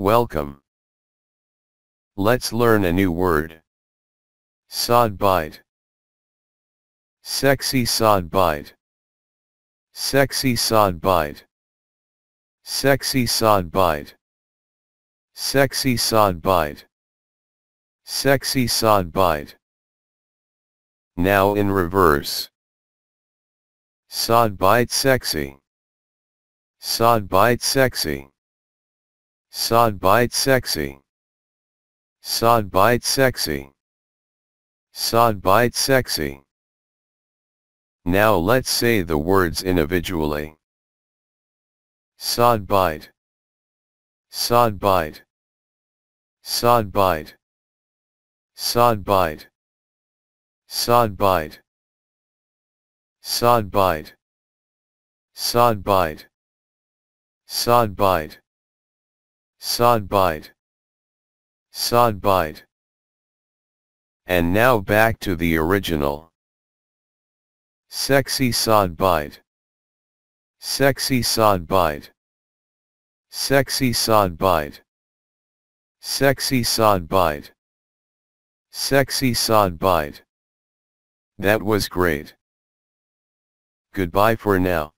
Welcome. Let's learn a new word. Sadbh. Sexy sadbh. Sexy sadbh. Sexy sadbh. Sexy sadbh. Sexy sadbh. Now in reverse. Sadbh sexy. Sadbh sexy. Sadbh sexy. Sadbh sexy. Sadbh sexy. Now let's say the words individually. Sadbh. Sadbh. Sadbh. Sadbh. Sadbh. Sadbh. Sadbh. Sadbh. Sadbh. Sadbh. And now back to the original. Sexy sadbh. Sexy sadbh. Sexy sadbh. Sexy sadbh. Sexy sadbh. That was great. Goodbye for now.